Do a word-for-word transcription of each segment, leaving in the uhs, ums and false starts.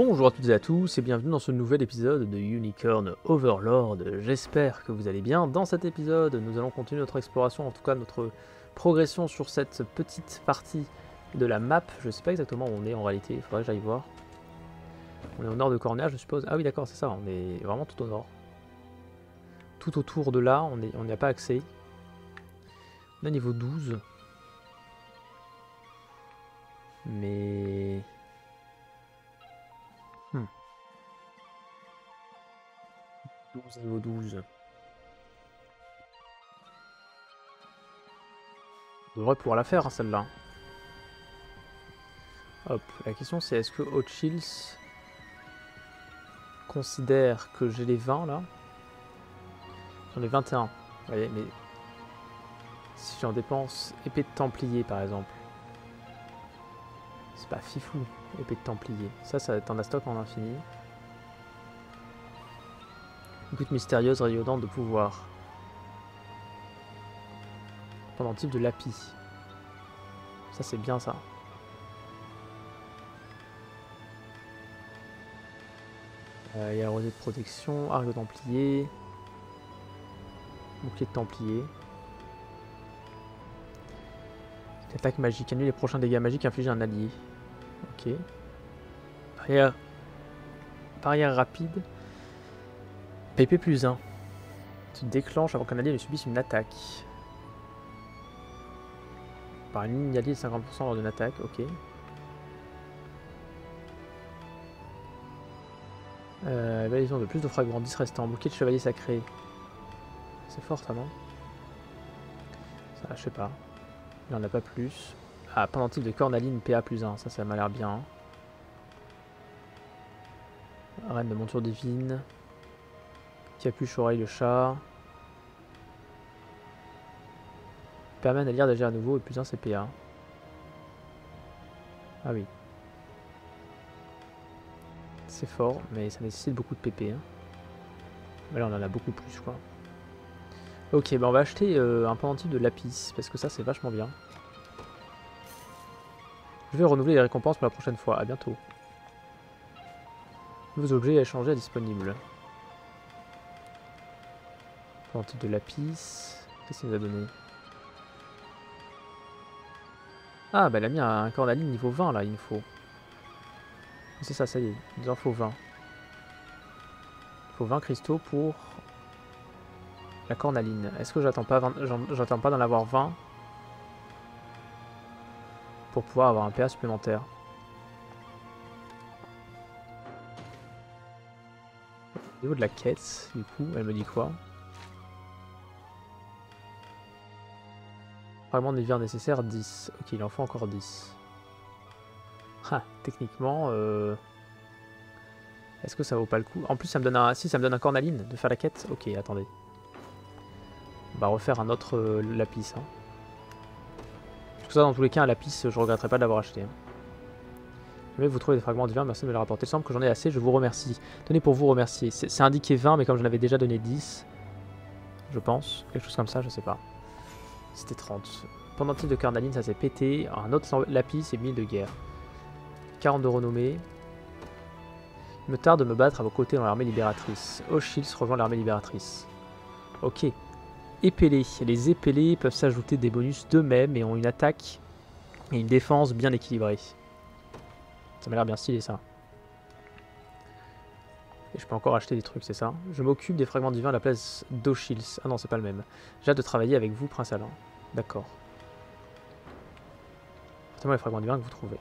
Bonjour à toutes et à tous et bienvenue dans ce nouvel épisode de Unicorn Overlord, j'espère que vous allez bien. Dans cet épisode, nous allons continuer notre exploration, en tout cas notre progression sur cette petite partie de la map. Je ne sais pas exactement où on est en réalité, il faudrait que j'aille voir. On est au nord de Cornia je suppose, ah oui d'accord c'est ça, on est vraiment tout au nord. Tout autour de là, on n'y a pas accès. On est niveau douze. Mais... Hmm. douze, niveau douze. On devrait pouvoir la faire, hein, celle-là. Hop, la question c'est est-ce que Hotchills considère que j'ai les vingt, là? J'en ai vingt et un. Vous voyez, mais... Si j'en dépense épée de Templier, par exemple... C'est pas fifou, épée de Templier. Ça, ça t'en as stock en infini. Une goutte mystérieuse rayonnante de pouvoir. Pendentif de lapis. Ça, c'est bien ça. Il euh, y a la rosée de protection, arc de Templier. Bouclier de Templier. Attaque magique, annule les prochains dégâts magiques infligés à un allié. Ok. Barrière, Barrière rapide. P P plus un. Tu déclenches avant qu'un allié ne subisse une attaque. Par une ligne alliée de cinquante pour cent lors d'une attaque, ok. Euh, Évaluation de plus de fragments dix restants. Bouquet de chevalier sacré. C'est fort ça, non? Ça, je sais pas. Il n'y en a pas plus. Ah, pendentif de cornaline P A plus un, ça, ça m'a l'air bien. Reine de monture divine. Capuche oreille de chat. Permet d'agir d'agir à nouveau et plus un c'est P A. Ah oui. C'est fort, mais ça nécessite beaucoup de P P. Hein. Mais là, on en a beaucoup plus, quoi. Ok, bah on va acheter euh, un pendentif de lapis, parce que ça c'est vachement bien. Je vais renouveler les récompenses pour la prochaine fois, à bientôt. Nouveaux objets à échanger disponibles. Pendentif de lapis, qu'est-ce qu'il nous a donné? Ah bah elle a mis un cornaline niveau vingt là, il nous faut. C'est ça, ça y est, il nous en faut vingt. Il faut vingt cristaux pour... La cornaline. Est-ce que j'attends pas, j'attends pas d'en avoir vingt pour pouvoir avoir un P A supplémentaire? Au niveau de la quête, du coup, elle me dit quoi? Fragment de vivre nécessaire dix. Ok, il en faut encore dix. Ah, techniquement, euh... est-ce que ça vaut pas le coup? En plus, ça me donne un, si ça me donne un cornaline de faire la quête. Ok, attendez. On va refaire un autre euh, lapis. Hein. Parce que ça, dans tous les cas, un lapis, je regretterai pas de l'avoir acheté. Hein. Mais vous trouvez des fragments divins, merci de me les rapporter. Il semble que j'en ai assez, je vous remercie. Tenez pour vous remercier. C'est indiqué vingt, mais comme je l'avais déjà donné dix, je pense, quelque chose comme ça, je sais pas. C'était trente. Pendentif de cornaline, ça s'est pété. Alors, un autre lapis et mille de guerre. quarante de renommée. Il me tarde de me battre à vos côtés dans l'armée libératrice. Oshils rejoint l'armée libératrice. Ok. Épelés. Les épelés peuvent s'ajouter des bonus d'eux-mêmes et ont une attaque et une défense bien équilibrées. Ça m'a l'air bien stylé ça. Et je peux encore acheter des trucs, c'est ça? Je m'occupe des fragments divins à la place d'Oshils. Ah non, c'est pas le même. J'ai hâte de travailler avec vous, Prince Alain. D'accord. Faites-moi les fragments divins que vous trouvez.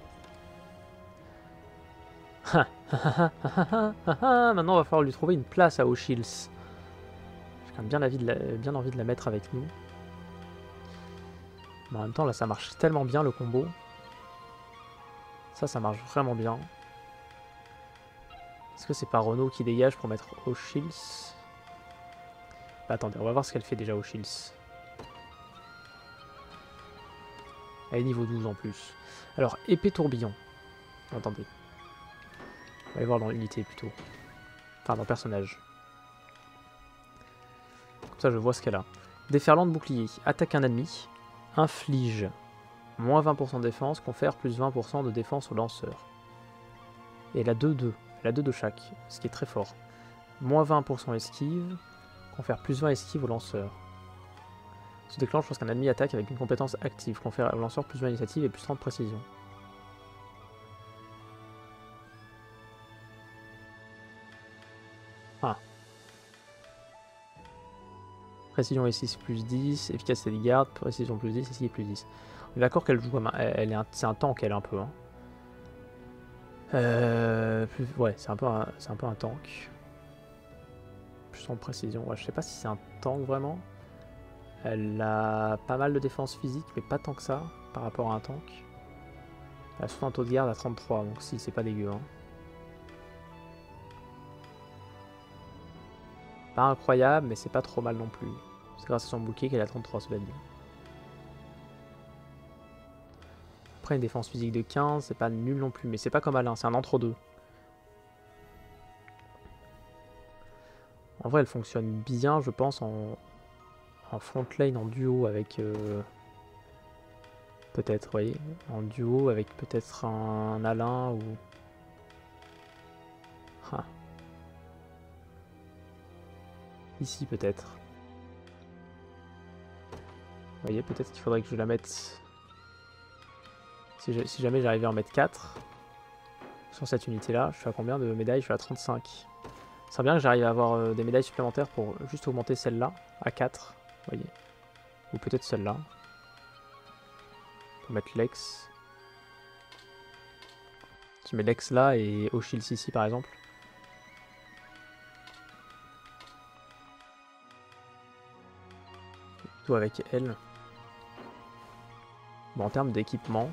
Maintenant, on va falloir lui trouver une place à Oshils. Bien, la vie de la, bien envie de la mettre avec nous. Mais en même temps, là, ça marche tellement bien, le combo. Ça, ça marche vraiment bien. Est-ce que c'est pas Renault qui dégage pour mettre Oshils? Bah, attendez, on va voir ce qu'elle fait déjà, Oshils. Elle est niveau douze en plus. Alors, épée tourbillon. Attendez. On va aller voir dans l'unité, plutôt. Enfin, dans le personnage. Ça, je vois ce qu'elle a. Déferlante bouclier. Attaque un ennemi. Inflige. moins vingt pour cent de défense. Confère plus vingt pour cent de défense au lanceur. Et elle a deux deux. la deux de chaque, ce qui est très fort. Moins vingt pour cent esquive, confère plus vingt esquive au lanceur. Se déclenche lorsqu'un ennemi attaque avec une compétence active, confère au lanceur plus vingt initiative et plus trente précision. Ah. Précision et six plus dix, efficacité de garde, précision plus dix, esquive plus dix. On est d'accord qu'elle joue comme un, elle est un, c'est un tank elle un peu. Hein. Euh, plus, ouais, c'est un peu un, c'est un peu un tank. Plus en précision. Ouais, je sais pas si c'est un tank vraiment. Elle a pas mal de défense physique, mais pas tant que ça par rapport à un tank. Elle a souvent un taux de garde à trente-trois, donc si, c'est pas dégueu. Hein. Pas incroyable, mais c'est pas trop mal non plus. C'est grâce à son bouclier qu'elle a trente-trois, c'est pas dégueu. Après, une défense physique de quinze, c'est pas nul non plus, mais c'est pas comme Alain, c'est un entre-deux. En vrai, elle fonctionne bien, je pense, en, en front lane, en duo avec... Euh... Peut-être, voyez, en duo avec peut-être un Alain ou... Ah. Ici, peut-être. Vous voyez, peut-être qu'il faudrait que je la mette... Si, je, si jamais j'arrivais à en mettre quatre, sur cette unité-là, je suis à combien de médailles? Je suis à trente-cinq. C'est bien que j'arrive à avoir euh, des médailles supplémentaires pour juste augmenter celle-là à quatre, voyez. Ou peut-être celle-là. Pour mettre Lex. Tu mets Lex là et Oshils ici par exemple. Plutôt avec elle. Bon, en termes d'équipement...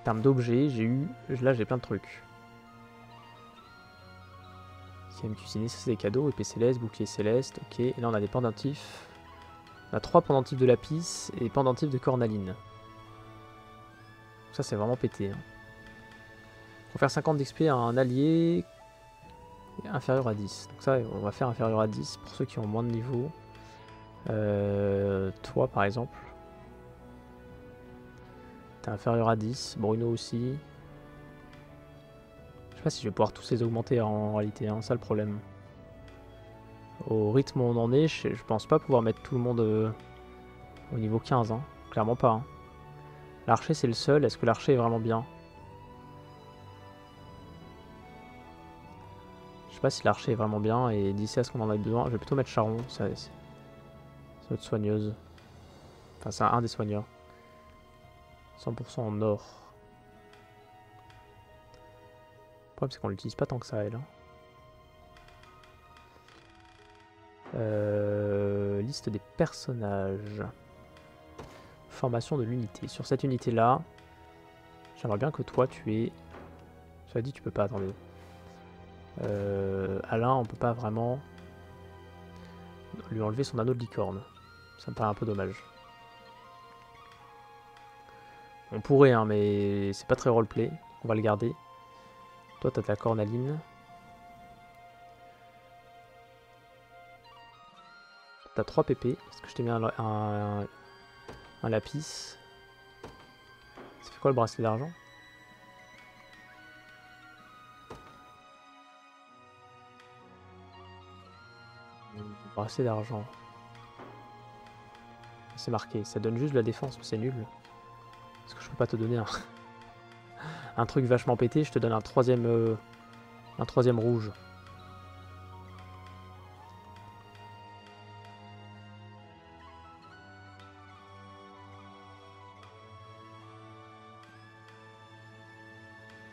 En termes d'objets, j'ai eu... Là, j'ai plein de trucs. C M Q Sinistre, c'est des cadeaux. Épée Céleste, Bouclier Céleste, ok. Et là, on a des pendentifs. On a trois pendentifs de Lapis et pendentifs de Cornaline. Ça, c'est vraiment pété. Hein. On va faire cinquante d'X P à un allié inférieur à dix. Donc ça, on va faire inférieur à dix pour ceux qui ont moins de niveau. Euh, toi, par exemple. T'es inférieur à dix, Bruno aussi. Je sais pas si je vais pouvoir tous les augmenter en réalité, hein, ça le problème. Au rythme où on en est, je pense pas pouvoir mettre tout le monde euh, au niveau quinze, hein. Clairement pas. Hein. L'archer c'est le seul, est-ce que l'archer est vraiment bien? Je sais pas si l'archer est vraiment bien et d'ici à ce qu'on en a besoin, je vais plutôt mettre Charon, c'est notre soigneuse. Enfin c'est un des soigneurs. cent pour cent en or. Le problème c'est qu'on l'utilise pas tant que ça, elle. Euh, liste des personnages. Formation de l'unité. Sur cette unité là, j'aimerais bien que toi tu aies... Ça dit tu peux pas, attendez. Euh, Alain on peut pas vraiment lui enlever son anneau de licorne. Ça me paraît un peu dommage. On pourrait, hein, mais c'est pas très roleplay. On va le garder. Toi, t'as ta Cornaline. T'as trois P P. Est-ce que je t'ai mis un, un, un lapis? Ça fait quoi le bracelet d'argent? Bracelet d'argent. C'est marqué. Ça donne juste de la défense, mais c'est nul. Parce que je peux pas te donner un, un truc vachement pété, je te donne un troisième euh, un troisième rouge.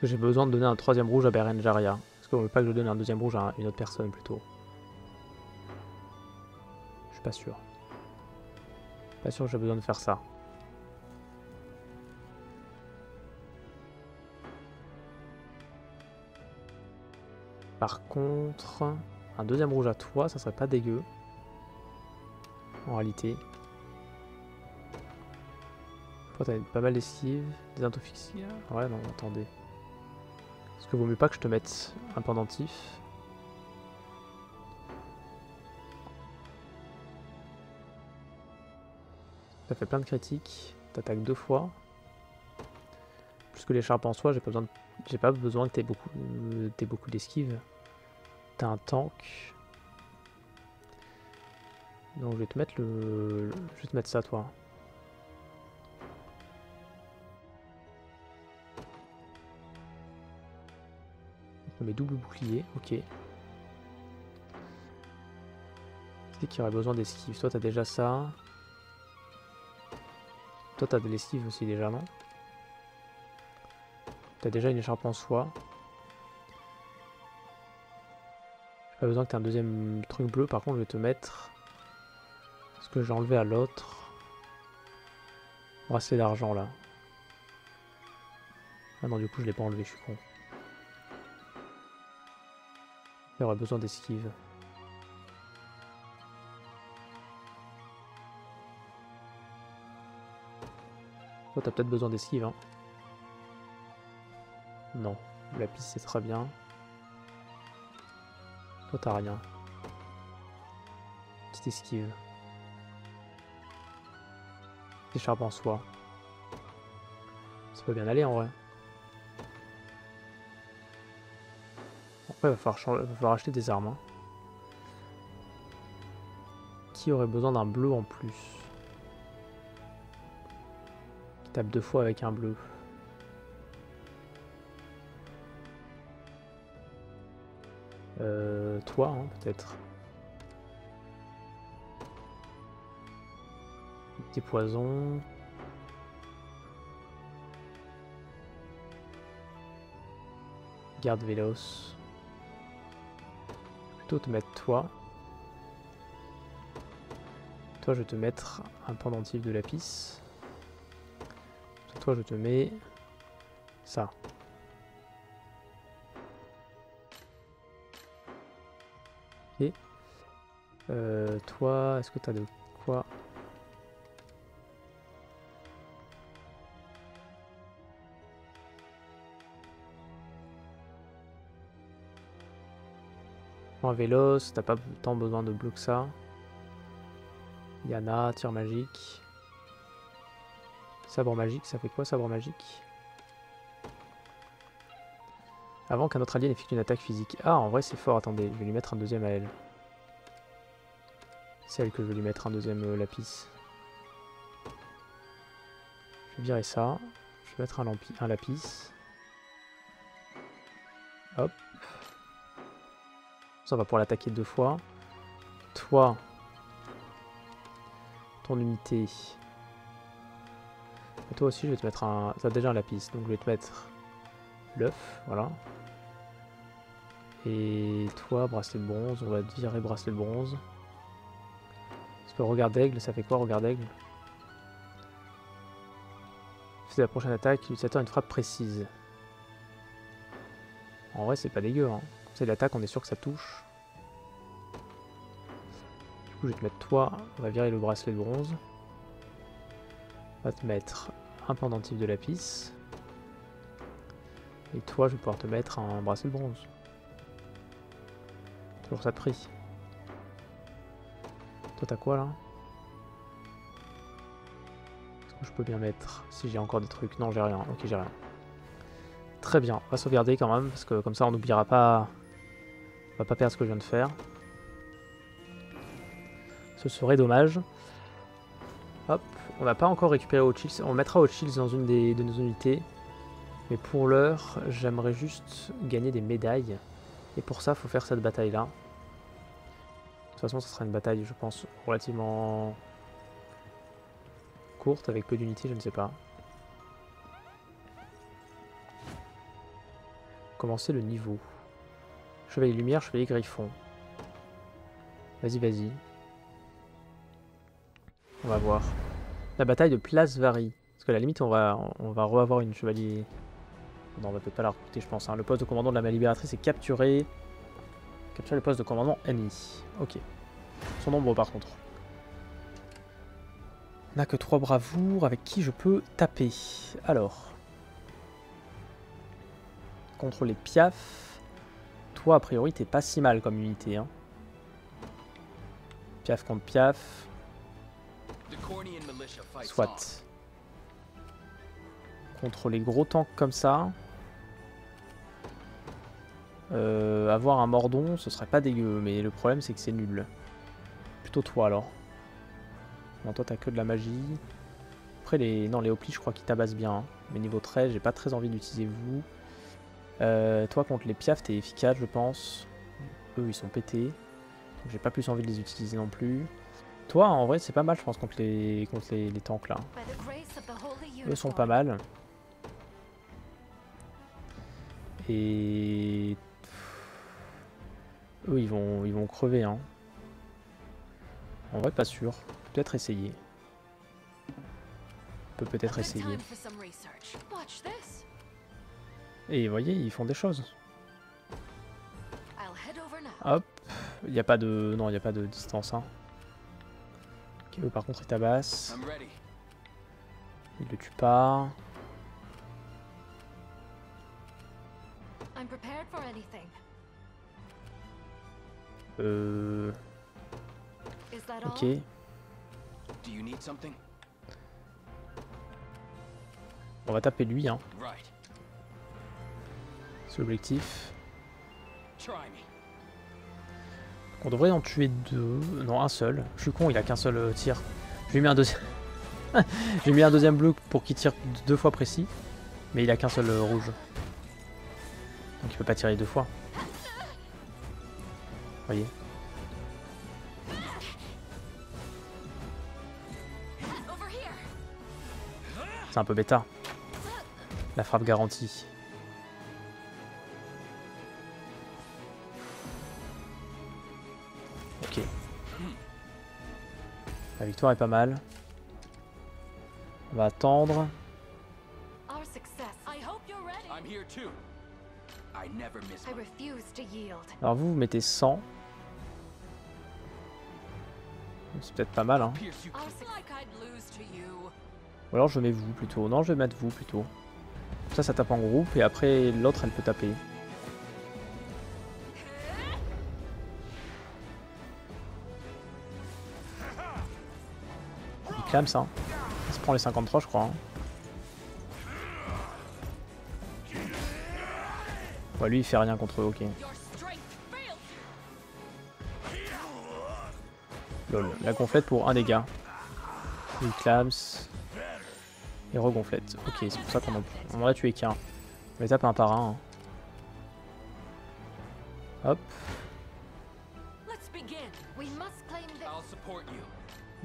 J'ai besoin de donner un troisième rouge à Bérengaria. Parce qu'on veut pas que je donne un deuxième rouge à une autre personne plutôt. Je suis pas sûr. Pas sûr que j'ai besoin de faire ça. Par contre, un deuxième rouge à toi, ça serait pas dégueu. En réalité. Toi, t'as pas mal d'esquives, des intoxiques. Ouais, non, attendez. Est-ce que vaut mieux pas que je te mette un pendentif? Ça fait plein de critiques. T'attaques deux fois. Plus que l'écharpe en soi, j'ai pas besoin de... j'ai pas besoin que t'aies beaucoup, t'aies beaucoup d'esquive. T'as un tank. Donc je vais te mettre le. Je vais te mettre ça toi. Je mets double bouclier, ok. C'est qu'il y aurait besoin d'esquive. Toi t'as déjà ça. Toi t'as de l'esquive aussi déjà, non? T'as déjà une écharpe en soie. J'ai pas besoin que t'aies un deuxième truc bleu, par contre je vais te mettre. Ce que j'ai enlevé à l'autre. Bracelet d'argent là. Ah non, du coup je l'ai pas enlevé, je suis con. Il y aurait besoin d'esquive. Toi t'as peut-être besoin d'esquive hein. Non, la piste c'est très bien. Toi t'as rien. Petite esquive. Écharpe en soie. Ça peut bien aller en vrai. Après il va falloir, il va falloir acheter des armes. Hein. Qui aurait besoin d'un bleu en plus? Qui tape deux fois avec un bleu. Euh, toi hein, peut-être. Des poisons. Garde véloce. Plutôt te mettre toi. Toi je vais te mettre un pendentif de lapis. Toi je te mets ça. Ok. Euh, toi, est-ce que t'as de quoi? Véloce, t'as pas tant besoin de bleu que ça. Yana, tir magique. Sabre magique, ça fait quoi sabre magique? Avant qu'un autre allié n'effectue une attaque physique. Ah, en vrai c'est fort, attendez, je vais lui mettre un deuxième à elle. C'est elle que je vais lui mettre un deuxième euh, lapis. Je vais virer ça. Je vais mettre un, un lapis. Hop. Ça, on va pouvoir l'attaquer deux fois. Toi, ton unité. Et toi aussi, je vais te mettre un... T'as déjà un lapis, donc je vais te mettre l'œuf, voilà. Et toi, bracelet de bronze, on va te virer bracelet de bronze. Parce que regard d'aigle, ça fait quoi regard d'aigle? C'est la prochaine attaque, l'utilisateur a une frappe précise. En vrai, c'est pas dégueu, hein. C'est l'attaque, on est sûr que ça touche. Du coup, je vais te mettre toi. On va virer le bracelet de bronze. On va te mettre un pendentif de lapis. Et toi, je vais pouvoir te mettre un bracelet de bronze. Toujours ça de prix. Toi, t'as quoi là? Est-ce que je peux bien mettre? Si j'ai encore des trucs. Non, j'ai rien. Ok, j'ai rien. Très bien. On va sauvegarder quand même, parce que comme ça, on n'oubliera pas. On va pas perdre ce que je viens de faire. Ce serait dommage. Hop, on n'a pas encore récupéré Hotchills. On mettra Hotchills dans une des, de nos unités. Mais pour l'heure, j'aimerais juste gagner des médailles. Et pour ça, il faut faire cette bataille-là. De toute façon, ce sera une bataille, je pense, relativement courte, avec peu d'unités, je ne sais pas. Commencer le niveau. Chevalier Lumière, Chevalier Griffon. Vas-y, vas-y. On va voir. La bataille de place varie. Parce qu'à la limite, on va, on va re-avoir une chevalier... Non, on va peut-être pas la recruter, je pense. Hein. Le poste de commandant de la main libératrice est capturé. Capture le poste de commandant ennemi. Ok. Ils sont nombreux, par contre. On n'a que trois bravoures avec qui je peux taper. Alors... Contre les piafs, toi a priori t'es pas si mal comme unité. Hein. Piaf contre piaf. Soit. contre les gros tanks comme ça. Euh, avoir un Mordon, ce serait pas dégueu, mais le problème c'est que c'est nul. Plutôt toi alors. Non, toi t'as que de la magie. Après les, non, les Ochlys je crois qu'ils tabassent bien. Hein. Mais niveau treize, j'ai pas très envie d'utiliser vous. Euh, toi contre les piafs t'es efficace je pense. Eux ils sont pétés. Donc j'ai pas plus envie de les utiliser non plus. Toi en vrai c'est pas mal je pense contre les, contre les, les tanks là. Eux sont pas mal. Et eux ils vont ils vont crever hein. En vrai pas sûr. Peut-être essayer. On peut peut-être essayer. Et vous voyez ils font des choses. Hop, il n'y a pas de non il n'y a pas de distance hein. Okay, eux, par contre ils tabassent. Ils le tuent pas. Euh... Ok. On va taper lui, hein. C'est l'objectif. On devrait en tuer deux. Non, un seul. Je suis con, il a qu'un seul tir. J'ai mis un deuxième. J'ai mis un deuxième bleu pour qu'il tire deux fois précis. Mais il a qu'un seul rouge. Donc il peut pas tirer deux fois. Voyez. C'est un peu bêta. La frappe garantie. Ok. La victoire est pas mal. On va attendre. Alors vous, vous mettez cent. C'est peut-être pas mal, hein. Ou alors je mets vous plutôt. Non, je vais mettre vous plutôt. Ça, ça tape en groupe et après l'autre, elle peut taper. Il clame ça. Il se prend les cinquante-trois, je crois. Hein. Ouais, lui il fait rien contre eux, ok. Lol, la gonflette pour un dégât. Il clams. Et regonflette. Ok, c'est pour ça qu'on en... On en a tué qu'un. On les tape un par un. Hein. Hop.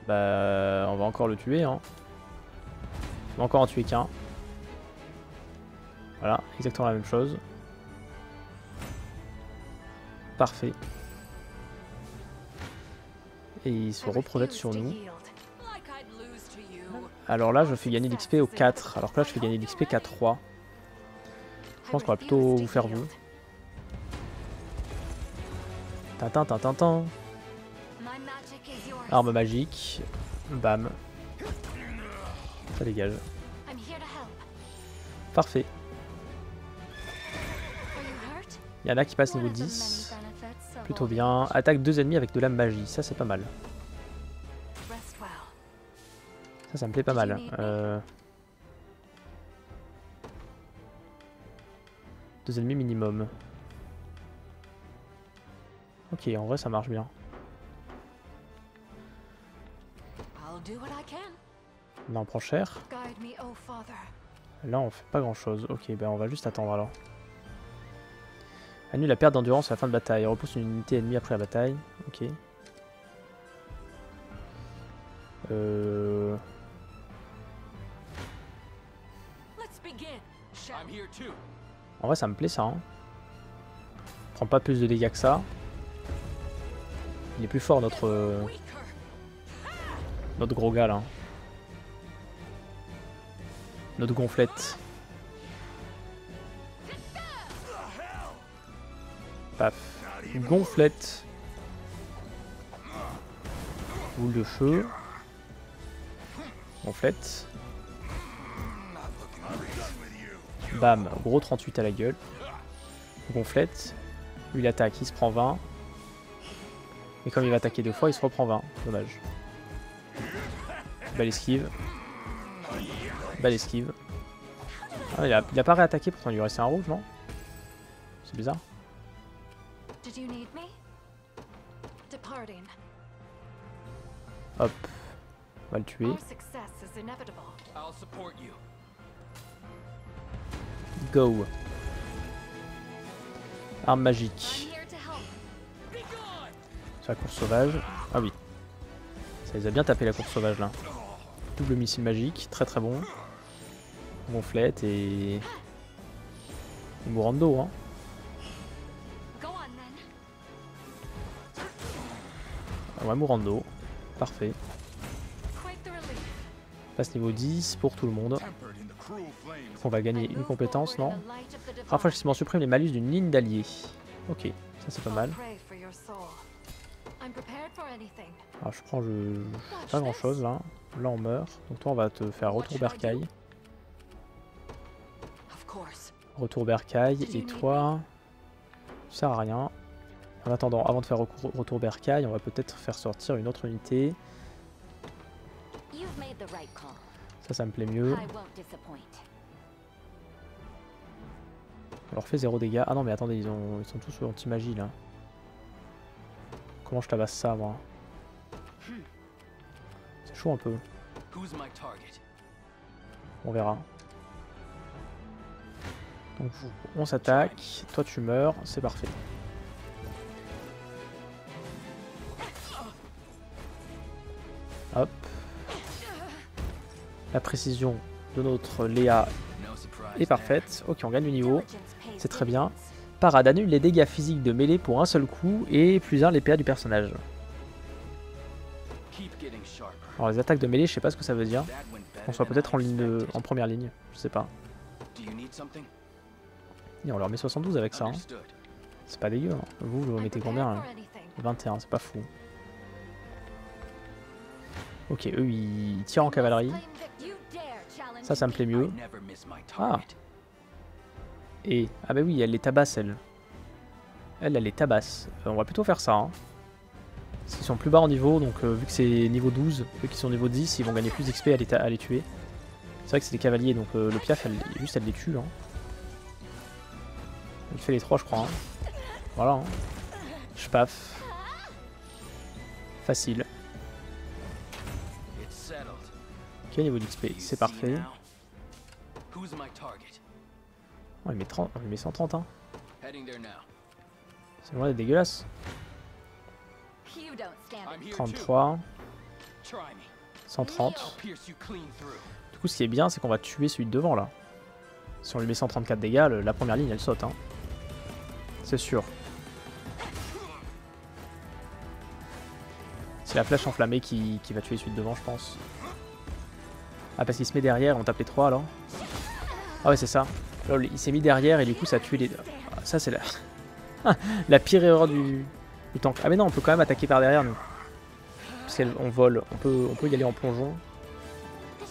Bah, on va encore le tuer, hein. On va encore en tuer qu'un. Voilà, exactement la même chose. Parfait. Et ils se reprojettent sur nous. Alors là, je fais gagner l'X P au quatre. Alors que là, je fais gagner l'X P qu'à trois. Je pense qu'on va plutôt vous faire vous. Tintin, tintin, tintin. Arme magique. Bam. Ça dégage. Parfait. Il y en a qui passent niveau dix. Plutôt bien. Attaque deux ennemis avec de la magie. Ça, c'est pas mal. Ça, ça me plaît pas mal. Euh... Deux ennemis minimum. Ok, en vrai, ça marche bien. Là, on prend cher. Là, on fait pas grand-chose. Ok, ben on va juste attendre alors. Annule la perte d'endurance à la fin de bataille. Repousse une unité ennemie après la bataille. Ok. Euh... En vrai, ça me plaît ça. Hein. Prends pas plus de dégâts que ça. Il est plus fort notre euh... notre gros gars là. Notre gonflette. Paf. Gonflette. Boule de feu. Gonflette. Bam. Gros trente-huit à la gueule. Gonflette. Lui il attaque, il se prend vingt. Et comme il va attaquer deux fois, il se reprend vingt. Dommage. Balle esquive. Balle esquive. Ah, il, a, il a pas réattaqué, pourtant il lui restait un rouge, non? C'est bizarre. Hop, on va le tuer. Go. Arme magique. C'est la course sauvage. Ah oui. Ça les a bien tapé la course sauvage là. Double missile magique, très très bon. Gonflette et... et Mourando, hein. Ah ouais, Mourando. Parfait. Passe niveau dix pour tout le monde. On va gagner une compétence, non? Rafraîchissement supprime les malus d'une ligne d'alliés. Ok, ça c'est pas mal. Alors je prends je... pas grand chose là. Là on meurt. Donc toi on va te faire retour bercail. Retour bercail et toi... Ça sert à rien. En attendant, avant de faire recours, retour bercail, on va peut-être faire sortir une autre unité. Ça, ça me plaît mieux. On leur fait zéro dégâts. Ah non mais attendez, ils, ont, ils sont tous anti-magie là. Comment je tabasse ça moi? C'est chaud un peu. On verra. Donc on s'attaque, toi tu meurs, c'est parfait. Hop. La précision de notre Léa est parfaite. Ok, on gagne du niveau. C'est très bien. Parade annule les dégâts physiques de mêlée pour un seul coup et plus un les P A du personnage. Alors les attaques de mêlée, je sais pas ce que ça veut dire. On soit peut-être en ligne de... en première ligne, je sais pas. Et on leur met soixante-douze avec ça. Hein. C'est pas dégueu. Hein. Vous, vous mettez combien hein? vingt et un, c'est pas fou. Ok, eux ils tirent en cavalerie. Ça, ça me plaît mieux. Ah. Et... Ah bah oui, elle les tabasse, elle. Elle, elle les tabasse. Enfin, on va plutôt faire ça. Hein. Parce qu'ils sont plus bas en niveau, donc euh, vu que c'est niveau douze, vu qu'ils sont niveau dix, ils vont gagner plus d'X P à les, à les tuer. C'est vrai que c'est des cavaliers, donc euh, le piaf, elle, juste elle les tue. Hein. Elle fait les trois, je crois. Hein. Voilà. Hein. Je paf. Facile. Ok, niveau d'X P, c'est parfait. Oh, il met, trente, il met cent trente, hein. C'est loin d'être dégueulasse. trente-trois. cent trente. Du coup, ce qui est bien, c'est qu'on va tuer celui de devant, là. Si on lui met cent trente-quatre dégâts, le, la première ligne, elle saute, hein. C'est sûr. C'est la flèche enflammée qui, qui va tuer celui de devant, je pense. Ah parce qu'il se met derrière, on tape les trois alors. Ah ouais c'est ça. Lol, il s'est mis derrière et du coup ça a tué les deux. Ah, ça c'est la... la pire erreur du... du tank. Ah mais non, on peut quand même attaquer par derrière nous. Parce qu'on vole, on peut... on peut y aller en plongeon. Je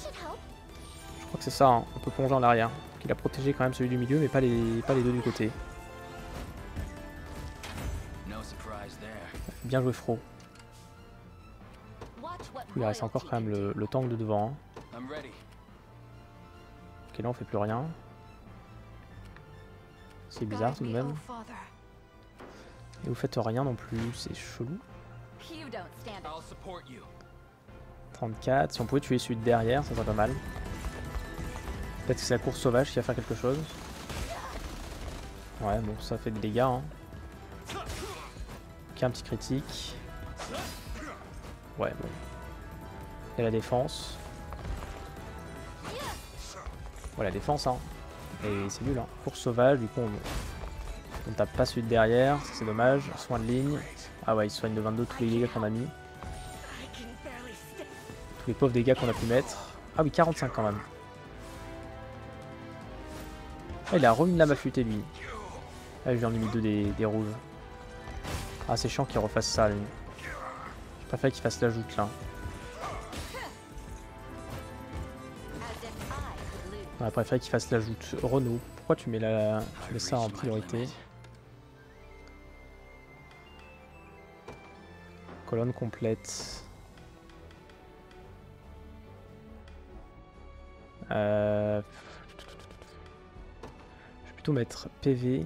crois que c'est ça, hein. On peut plonger en arrière. Donc il a protégé quand même celui du milieu mais pas les, pas les deux du côté. Bien joué Fro. Du coup, il reste encore quand même le, le tank de devant. Hein. Ok, là on fait plus rien. C'est bizarre tout de même. Et vous faites rien non plus, c'est chelou. trente-quatre, si on pouvait tuer celui de derrière, ça serait pas mal. Peut-être que c'est la course sauvage qui va faire quelque chose. Ouais, bon, ça fait des dégâts. Hein. Ok, un petit critique. Ouais, bon. Et la défense. Ouais, la défense, hein. Et c'est nul, hein. Course sauvage, du coup, on, on tape pas celui de derrière, c'est dommage. Soin de ligne. Ah ouais, il soigne de vingt-deux tous les dégâts qu'on a mis. Tous les pauvres dégâts qu'on a pu mettre. Ah oui, quarante-cinq quand même. Ah, il a remis la lame affûtée, lui. Ah, je lui en ai mis deux des, des rouges. Ah, c'est chiant qu'il refasse ça, lui. Je préfère qu'il fasse la joute, là. On a préféré qu'il fasse l'ajoute. Renault, pourquoi tu mets, la... tu mets ça en priorité? Colonne complète. Euh... plutôt mettre P V.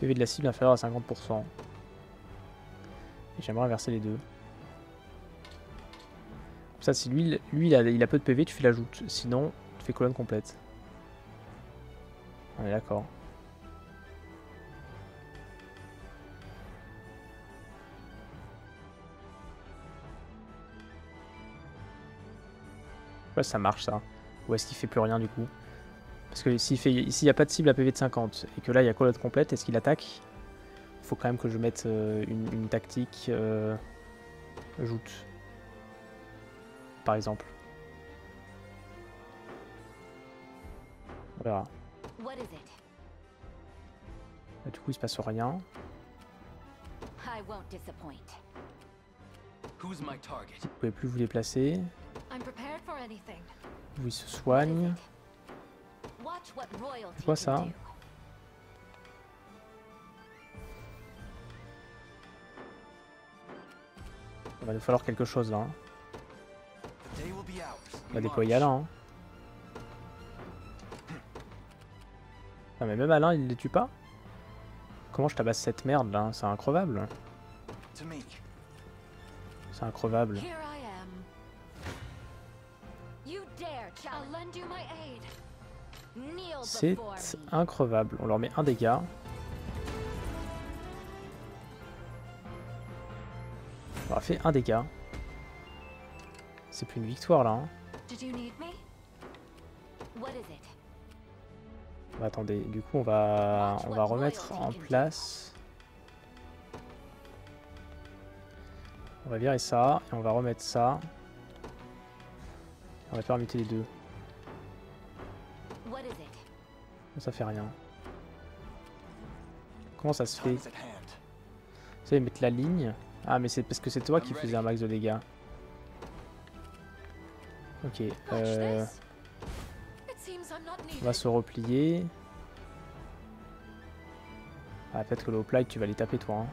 P V de la cible inférieur à cinquante pour cent. Et j'aimerais inverser les deux. Comme ça, si lui, lui il, a, il a peu de P V, tu fais l'ajoute. Sinon, tu fais colonne complète. On est d'accord. Ouais, ça marche ça. Ou est-ce qu'il fait plus rien du coup? Parce que s'il n'y a pas de cible à P V de cinquante et que là il y a colonne complète, est-ce qu'il attaque? Faut quand même que je mette euh, une, une tactique euh, joute. Par exemple. On verra. Et du coup il se passe rien. Vous ne pouvez plus vous déplacer. Vous il se soigne. C'est quoi ça? Il va nous falloir quelque chose là. Hein. On va déployer Alain. Hein. Non mais même Alain il ne les tue pas. Comment je tabasse cette merde là? C'est increvable. C'est increvable. C'est increvable. On leur met un dégât. On leur a fait un dégât. C'est plus une victoire là. Hein. Bah, attendez, du coup on va on va remettre en place. On va virer ça et on va remettre ça. On va faire muter les deux. Ça fait rien. Comment ça se fait? Vous savez, mettre la ligne. Ah, mais c'est parce que c'est toi qui faisais un max de dégâts. Ok. Euh... On va se replier. Ah, peut-être que le hoplite, tu vas les taper, toi. Hein.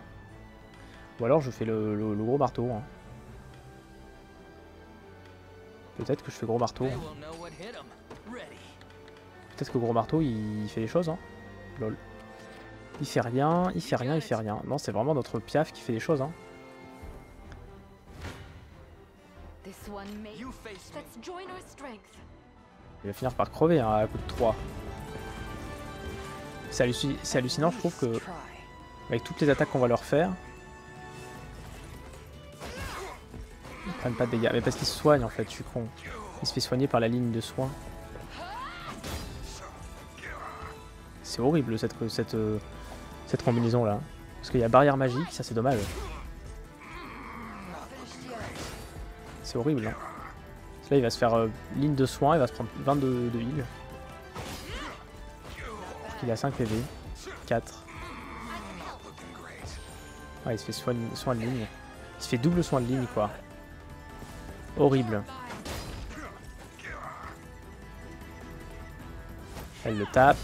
Ou alors je fais le, le, le gros marteau. Hein. Peut-être que je fais gros marteau. Hein. Peut-être que gros marteau il fait les choses, hein. Lol. Il fait rien, il fait rien, il fait rien. Non, c'est vraiment notre piaf qui fait les choses, hein. Il va finir par crever, hein, à coup de trois. C'est halluc... hallucinant, je trouve que. Avec toutes les attaques qu'on va leur faire. Ils prennent pas de dégâts. Mais parce qu'ils se soignent en fait, je suis con. Il se fait soigner par la ligne de soins. C'est horrible cette, cette, cette combinaison là. Parce qu'il y a barrière magique, ça c'est dommage. C'est horrible. Hein. Là il va se faire euh, ligne de soin, il va se prendre vingt-deux de heal. Il a cinq P V. quatre. Ouais, il se fait soin, soin de ligne. Il se fait double soin de ligne quoi. Horrible. Elle le tape.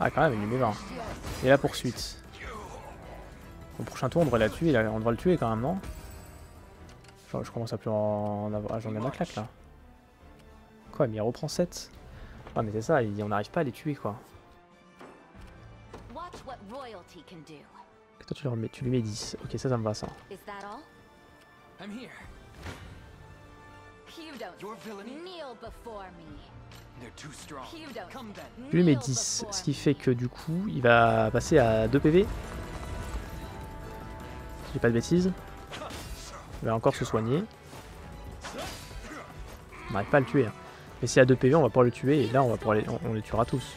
Ah quand même, il lui met vingt. Et la poursuite. Au prochain tour, on devrait la tuer. On devrait le tuer quand même, non? Genre, je commence à plus en avoir... Ah, j'en ai ma claque, là. Quoi, mais il reprend sept. Ah, mais c'est ça, on n'arrive pas à les tuer, quoi. Et toi, tu, leur mets, tu lui mets dix. Ok, ça, ça me va, ça. Tu lui mets dix, ce qui fait que du coup il va passer à deux P V. Si j'ai pas de bêtises. Il va encore se soigner. On n'arrive pas à le tuer. Hein. Mais si à deux P V on va pouvoir le tuer et là on va pouvoir les, on, on les tuera tous.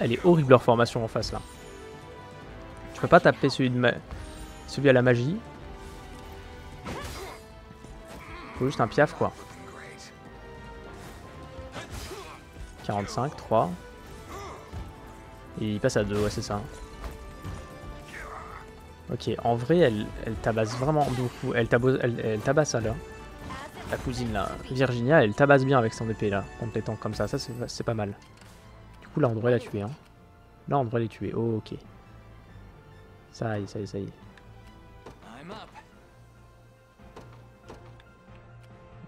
Elle est horrible leur formation en face là. Je peux pas taper celui de ma... celui à la magie. Faut juste un piaf quoi. quarante-cinq, trois. Et il passe à deux, ouais c'est ça. Ok, en vrai elle, elle tabasse vraiment beaucoup. Elle, tabose, elle, elle tabasse ça là. La cousine là, Virginia, elle tabasse bien avec son épée là. Contre les tanks comme ça, ça c'est pas mal. Du coup là on devrait la tuer hein. Là on devrait les tuer, oh, ok. Ça y est, ça y est, ça y est.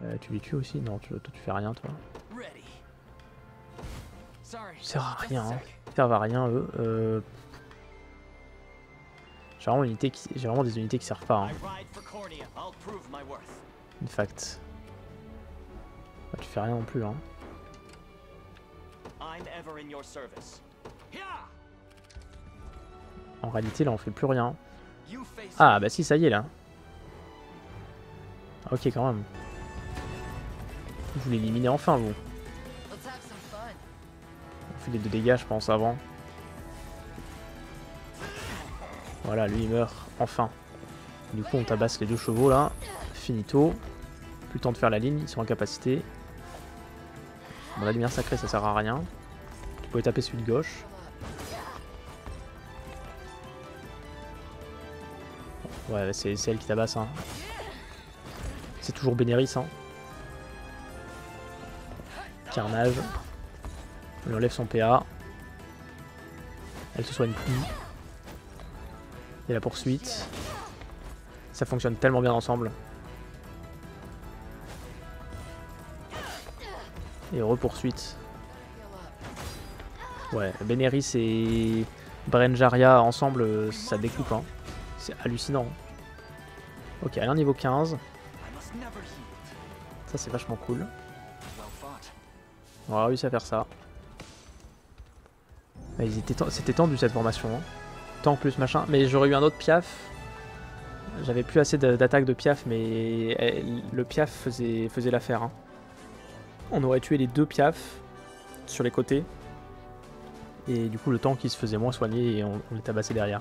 Euh, tu les tues aussi? Non, tu, toi, tu fais rien, toi. Ils servent à rien, hein. Ils servent à rien, eux. Euh... J'ai vraiment, qui... vraiment des unités qui servent pas. Hein. In fact. Bah, tu fais rien non plus, hein. En réalité, là, on fait plus rien. Ah, bah si, ça y est, là. Ok, quand même. Vous l'éliminez enfin, vous. On fait les deux dégâts, je pense, avant. Voilà, lui, il meurt. Enfin. Du coup, on tabasse les deux chevaux, là. Finito. Plus le temps de faire la ligne, ils sont en capacité. Bon, la lumière sacrée, ça sert à rien. Tu peux taper celui de gauche. Ouais, c'est elle qui tabasse, hein. C'est toujours Beneris, hein. Carnage. On lui enlève son P A. Elle se soigne plus. Et la poursuite. Ça fonctionne tellement bien ensemble. Et repoursuite. Ouais, Beneris et Bérengaria ensemble, ça découpe, hein. C'est hallucinant. Ok, elle est niveau quinze. Ça, c'est vachement cool. On a réussi à faire ça. C'était tendu cette formation. Hein. Tant plus machin. Mais j'aurais eu un autre piaf. J'avais plus assez d'attaque de piaf, mais le piaf faisait, faisait l'affaire. Hein. On aurait tué les deux piafs sur les côtés. Et du coup, le tank, il se faisait moins soigner et on, on les tabassait derrière.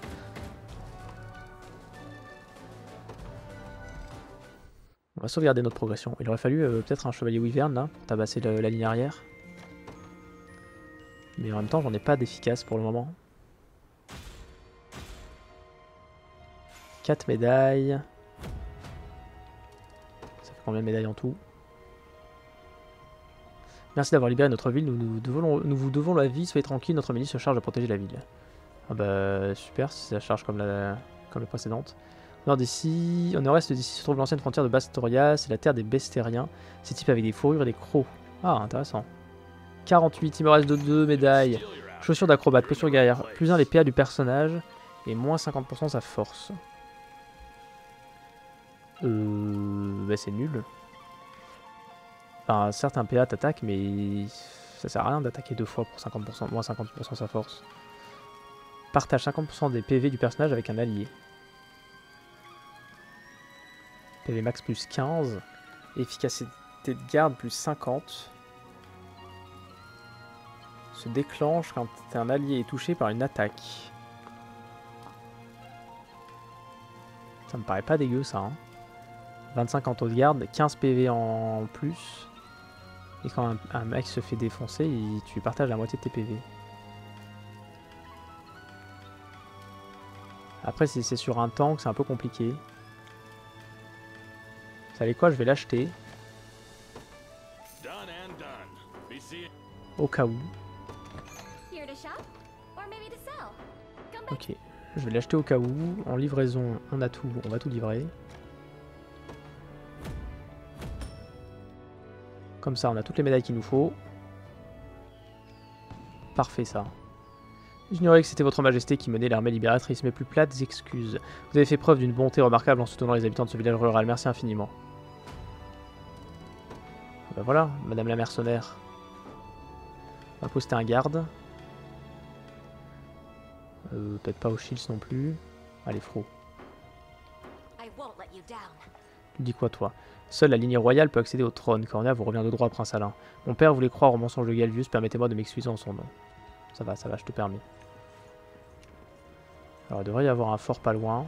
On va sauvegarder notre progression. Il aurait fallu euh, peut-être un chevalier wyvern là, pour tabasser le, la ligne arrière. Mais en même temps, j'en ai pas d'efficace pour le moment. quatre médailles. Ça fait combien de médailles en tout? Merci d'avoir libéré notre ville, nous, nous, devons, nous vous devons la vie, soyez tranquille, notre ministre se charge de protéger la ville. Ah bah super, si ça charge comme la, comme la précédente. Au nord d'ici, au nord-est d'ici se trouve l'ancienne frontière de Bastoria, c'est la terre des Bestériens. C'est typé avec des fourrures et des crocs. Ah, intéressant. quarante-huit, il me reste de deux médailles. Chaussures d'acrobate, chaussures guerrière, plus un les P A du personnage, et moins cinquante pour cent sa force. Euh... Bah c'est nul. Enfin, certes un P A t'attaque, mais ça sert à rien d'attaquer deux fois pour cinquante pour cent, moins cinquante pour cent sa force. Partage cinquante pour cent des P V du personnage avec un allié. P V max plus quinze, efficacité de garde plus cinquante. Se déclenche quand un allié est touché par une attaque. Ça me paraît pas dégueu ça. Hein. vingt-cinq en taux de garde, quinze P V en plus. Et quand un, un mec se fait défoncer, il, tu partages la moitié de tes P V. Après si c'est sur un tank, c'est un peu compliqué. Vous savez quoi, je vais l'acheter. Au cas où. Ok, je vais l'acheter au cas où. En livraison, on a tout, on va tout livrer. Comme ça, on a toutes les médailles qu'il nous faut. Parfait ça. J'ignorais que c'était votre majesté qui menait l'armée libératrice, mes plus plates excuses. Vous avez fait preuve d'une bonté remarquable en soutenant les habitants de ce village rural, merci infiniment. Ben voilà, madame la mercenaire. On va poster un garde. Euh, peut-être pas Oshils non plus. Allez, Fro. Tu dis quoi, toi? Seule la lignée royale peut accéder au trône. Cornia vous revient de droit, prince Alain. Mon père voulait croire au mensonge de Galvius, permettez-moi de m'excuser en son nom. Ça va, ça va, je te permets. Alors, il devrait y avoir un fort pas loin.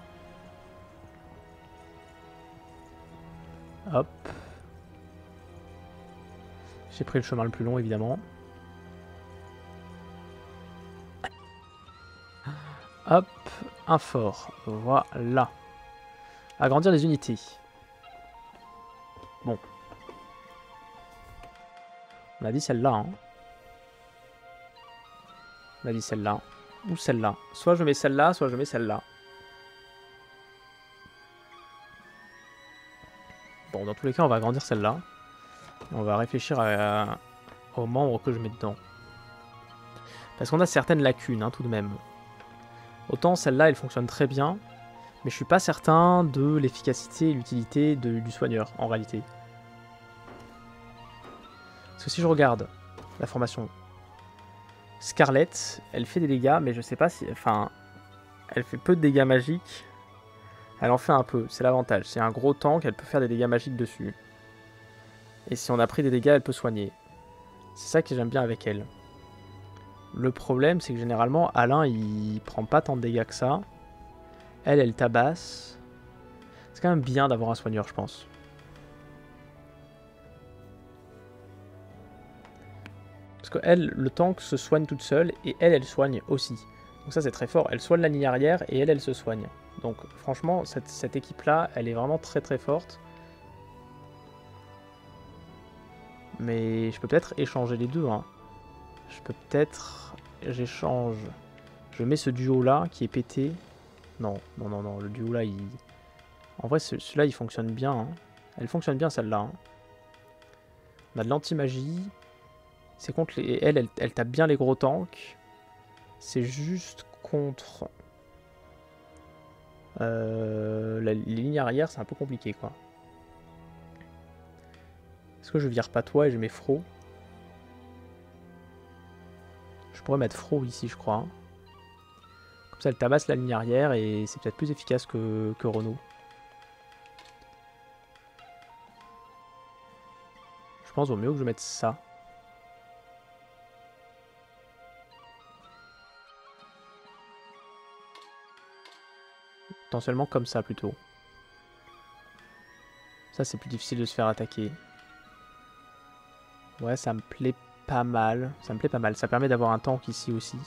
Hop. J'ai pris le chemin le plus long, évidemment. Hop, un fort. Voilà. Agrandir les unités. Bon. On a dit celle-là, hein. On a dit celle-là. Ou celle-là. Soit je mets celle-là, soit je mets celle-là. Bon, dans tous les cas, on va agrandir celle-là. On va réfléchir à, à, aux membres que je mets dedans. Parce qu'on a certaines lacunes, hein, tout de même. Autant celle-là, elle fonctionne très bien, mais je suis pas certain de l'efficacité et l'utilité du soigneur, en réalité. Parce que si je regarde la formation... Scarlett, elle fait des dégâts, mais je sais pas si... Enfin, elle fait peu de dégâts magiques. Elle en fait un peu, c'est l'avantage. C'est un gros tank, elle peut faire des dégâts magiques dessus. Et si on a pris des dégâts, elle peut soigner. C'est ça que j'aime bien avec elle. Le problème, c'est que généralement, Alain, il prend pas tant de dégâts que ça. Elle, elle tabasse. C'est quand même bien d'avoir un soigneur, je pense. Parce que elle, le tank se soigne toute seule et elle, elle soigne aussi. Donc ça, c'est très fort. Elle soigne la ligne arrière et elle, elle se soigne. Donc franchement, cette, cette équipe-là, elle est vraiment très très forte. Mais je peux peut-être échanger les deux. Hein. Je peux peut-être... J'échange. Je mets ce duo-là qui est pété. Non, non, non, non. Le duo-là, il... En vrai, celui-là, il fonctionne bien. Hein. Elle fonctionne bien, celle-là. Hein. On a de l'anti-magie. C'est contre les... Elle, elle, elle tape bien les gros tanks. C'est juste contre... Euh, la, les lignes arrière, c'est un peu compliqué, quoi. Est-ce que je vire pas toi et je mets Fro? Je pourrais mettre Fro ici, je crois. Comme ça, elle tabasse la ligne arrière et c'est peut-être plus efficace que, que Renault. Je pense qu'il vaut mieux que je mette ça. Potentiellement comme ça plutôt. Ça c'est plus difficile de se faire attaquer. Ouais, ça me plaît pas mal. Ça me plaît pas mal. Ça permet d'avoir un tank ici aussi.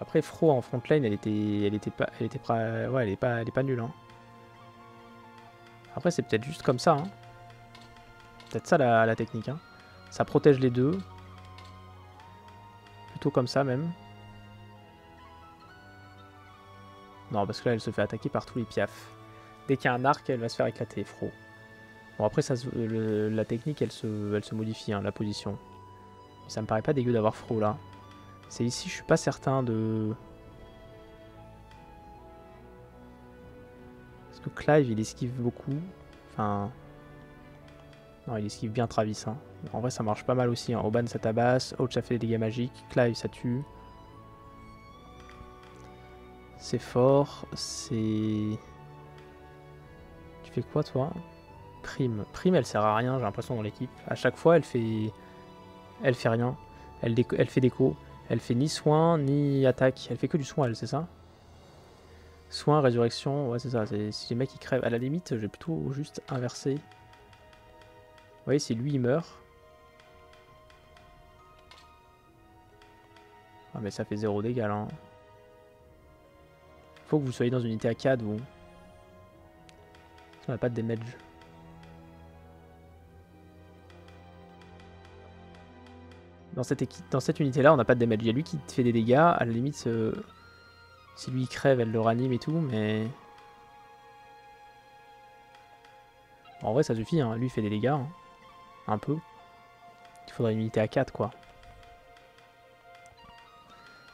Après Fro en front lane, elle était, elle était pas, elle était pas, ouais, elle est pas, elle est pas nulle. Hein. Après c'est peut-être juste comme ça. Hein. Peut-être ça la, la technique. Hein. Ça protège les deux. Plutôt comme ça même. Non, parce que là, elle se fait attaquer par tous les piafs. Dès qu'il y a un arc, elle va se faire éclater, Fro. Bon, après, ça, le, la technique, elle se, elle se modifie, hein, la position. Ça me paraît pas dégueu d'avoir Fro, là. C'est ici, je suis pas certain de... Parce que Clive, il esquive beaucoup. Enfin... Non, il esquive bien Travis. Hein. En vrai, ça marche pas mal aussi. Hein. Oban, ça tabasse. Holt, ça fait des dégâts magiques. Clive, ça tue. C'est fort, c'est... Tu fais quoi, toi? Prime. Prime, elle sert à rien, j'ai l'impression, dans l'équipe. À chaque fois, elle fait... Elle fait rien. Elle, déco... elle fait déco. Elle fait ni soin, ni attaque. Elle fait que du soin, elle, c'est ça? Soin, résurrection, ouais, c'est ça. Si les mecs, ils crèvent. À la limite, je vais plutôt juste inverser. Vous voyez, si lui, il meurt... Ah, mais ça fait zéro dégâts, là. Hein. Faut que vous soyez dans une unité à quatre, vous. On n'a pas de damage. Dans cette, dans cette unité-là, on n'a pas de damage. Il y a lui qui fait des dégâts. À la limite, euh, si lui crève, elle le ranime et tout, mais... Bon, en vrai, ça suffit. Hein. Lui, il fait des dégâts. Hein. Un peu. Il faudrait une unité à quatre, quoi.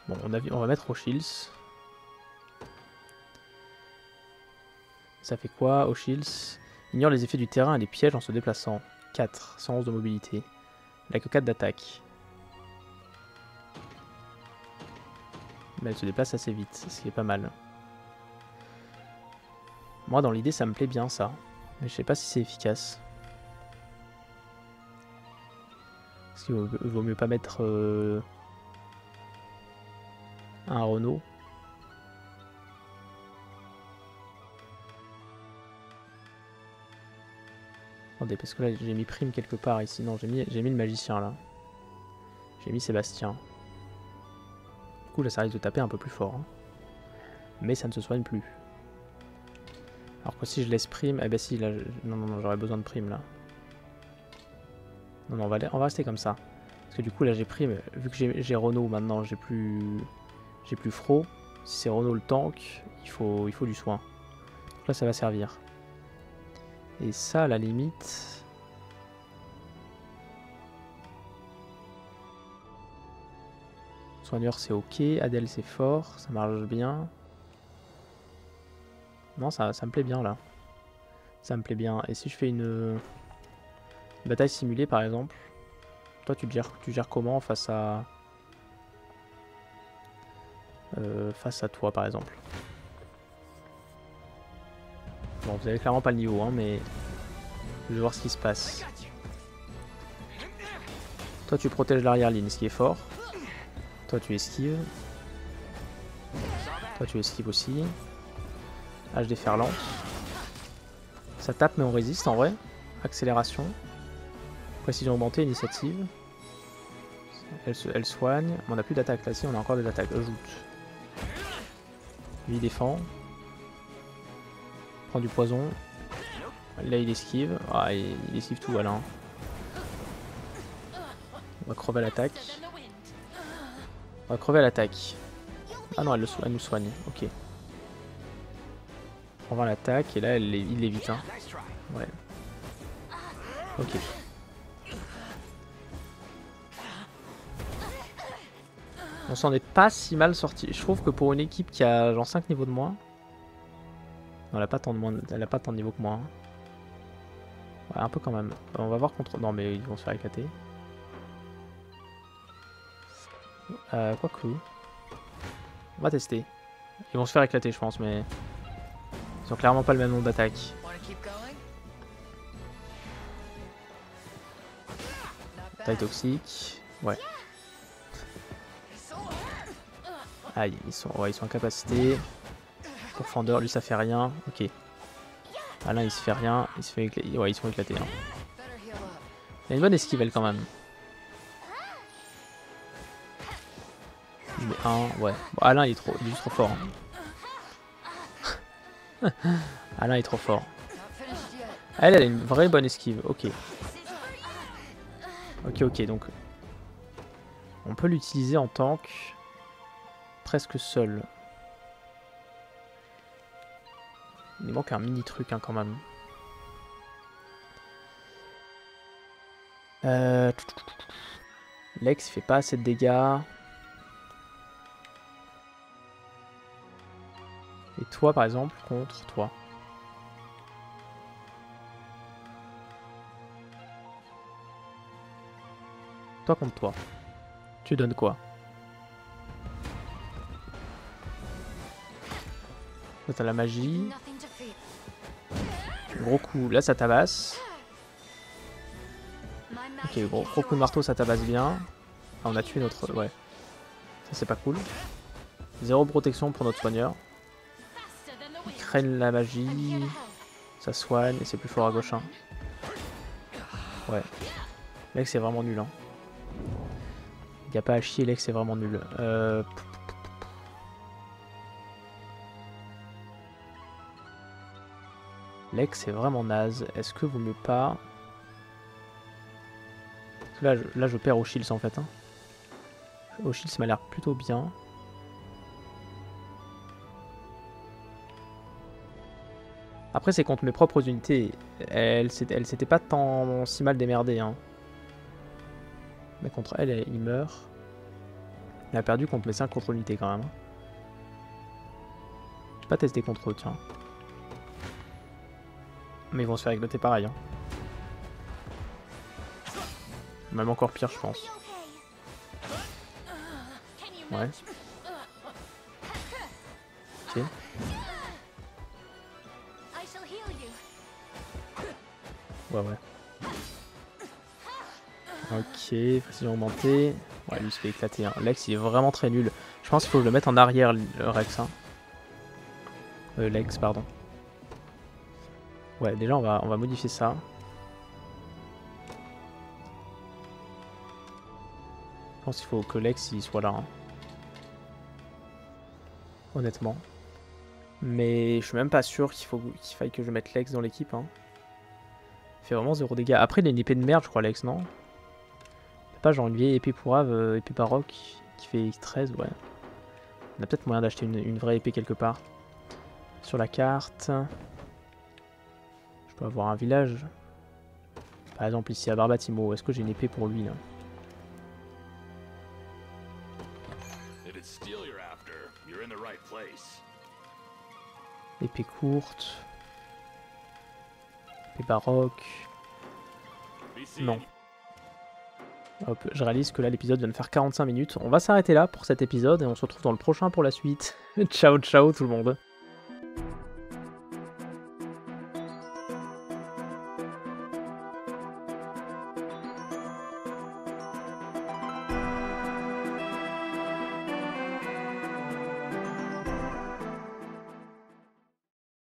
Bon, on, a vu, on va mettre Oshils. Ça fait quoi, Oshils? Ignore les effets du terrain et les pièges en se déplaçant. quatre, cent onze de mobilité. Elle a que quatre d'attaque. Mais elle se déplace assez vite, ce qui est pas mal. Moi, dans l'idée, ça me plaît bien, ça. Mais je sais pas si c'est efficace. Est-ce qu'il vaut, vaut mieux pas mettre... Euh, un Renault? Attendez, parce que là j'ai mis Prime quelque part ici. Non, j'ai mis, j'ai mis le magicien là. J'ai mis Sébastien. Du coup là ça risque de taper un peu plus fort. Hein. Mais ça ne se soigne plus. Alors que si je laisse Prime... Eh ben si, là... Je... Non, non, non, j'aurais besoin de Prime là. Non, non, on va, on va rester comme ça. Parce que du coup là j'ai Prime. Vu que j'ai Renault maintenant, j'ai plus... J'ai plus Fro. Si c'est Renault le tank, il faut, il faut du soin. Donc là ça va servir. Et ça, à la limite, Soigneur c'est ok, Adèle c'est fort, ça marche bien. Non, ça, ça me plaît bien là. Ça me plaît bien. Et si je fais une bataille simulée par exemple, toi tu gères, tu gères comment face à... Euh, face à toi par exemple. Bon, vous avez clairement pas le niveau hein, mais je vais voir ce qui se passe. Toi tu protèges l'arrière ligne, ce qui est fort. Toi tu esquives. Toi tu esquives aussi. H déferlante. Ça tape mais on résiste en vrai. Accélération. Précision augmentée, initiative. Elle, se, elle soigne. On n'a plus d'attaque là, si on a encore des attaques. Ajoute. Lui il défend. Prend du poison. Là il esquive. Ah il, il esquive tout Alain. On va crever à l'attaque. On va crever à l'attaque. Ah non, elle, le so elle nous soigne. Ok. On va à l'attaque et là elle, il l'évite. Hein. Ouais. Ok. On s'en est pas si mal sorti. Je trouve que pour une équipe qui a genre cinq niveaux de moins. Non, elle a pas tant de, moins, elle a pas tant de niveaux que moi. Hein. Ouais, un peu quand même. On va voir contre. Non, mais ils vont se faire éclater. Euh, quoi que. On va tester. Ils vont se faire éclater, je pense, mais. Ils ont clairement pas le même nombre d'attaques. Taille toxique. Ouais. Aïe, ils sont, ouais, ils sont en capacité. Pourfendeur, lui ça fait rien. Ok. Alain il se fait rien. Il se fait éclater. Ouais, ils se font éclater. Hein. Il y a une bonne esquivelle quand même. Mais un, ouais. Bon, Alain il est trop, il est juste trop fort. Hein. Alain est trop fort. Elle, elle a une vraie bonne esquive. Ok. Ok, ok, donc. On peut l'utiliser en tank. Presque seul. Il manque un mini truc hein, quand même. Euh... Lex fait pas assez de dégâts. Et toi par exemple contre toi. Toi contre toi. Tu donnes quoi? Toi t'as la magie. Gros coup, là ça tabasse. Ok, gros, gros coup de marteau, ça tabasse bien. Ah, on a tué notre... Ouais. Ça c'est pas cool. Zéro protection pour notre soigneur. Il craigne la magie. Ça soigne et c'est plus fort à gauche. Hein. Ouais. Lex c'est vraiment nul. Hein. Y a pas à chier, Lex c'est vraiment nul. Euh... Lex est vraiment naze. Est-ce que vaut mieux pas... Là je, là, je perds Oshils en fait. Hein. Oshils m'a l'air plutôt bien. Après c'est contre mes propres unités. Elle, elle s'était pas tant si mal démerdée. Hein. Mais contre elle, elle, il meurt. Elle a perdu contre mes cinq contre unités quand même. J'ai pas testé contre eux, tiens. Mais ils vont se faire éclater pareil. Hein. Même encore pire, je pense. Ouais. Ok. Ouais, ouais. Ok, précision augmentée. Ouais, lui, il se fait éclater. Hein. Lex, il est vraiment très nul. Je pense qu'il faut le mettre en arrière, le Rex. Hein. Euh, Lex, pardon. Ouais, déjà on va, on va modifier ça. Je pense qu'il faut que Lex il soit là. Hein. Honnêtement. Mais je suis même pas sûr qu'il faut qu'il faille que je mette Lex dans l'équipe. Hein. Il fait vraiment zéro dégâts. Après il a une épée de merde je crois Lex, non? C'est pas genre une vieille épée pourrave, euh, épée baroque qui fait treize, ouais. On a peut-être moyen d'acheter une, une vraie épée quelque part. Sur la carte... Je peux avoir un village. Par exemple ici à Barbatimo. Est-ce que j'ai une épée pour lui là? Épée courte. Épée baroque. Non. Hop, je réalise que là l'épisode vient de faire quarante-cinq minutes. On va s'arrêter là pour cet épisode et on se retrouve dans le prochain pour la suite. Ciao ciao tout le monde.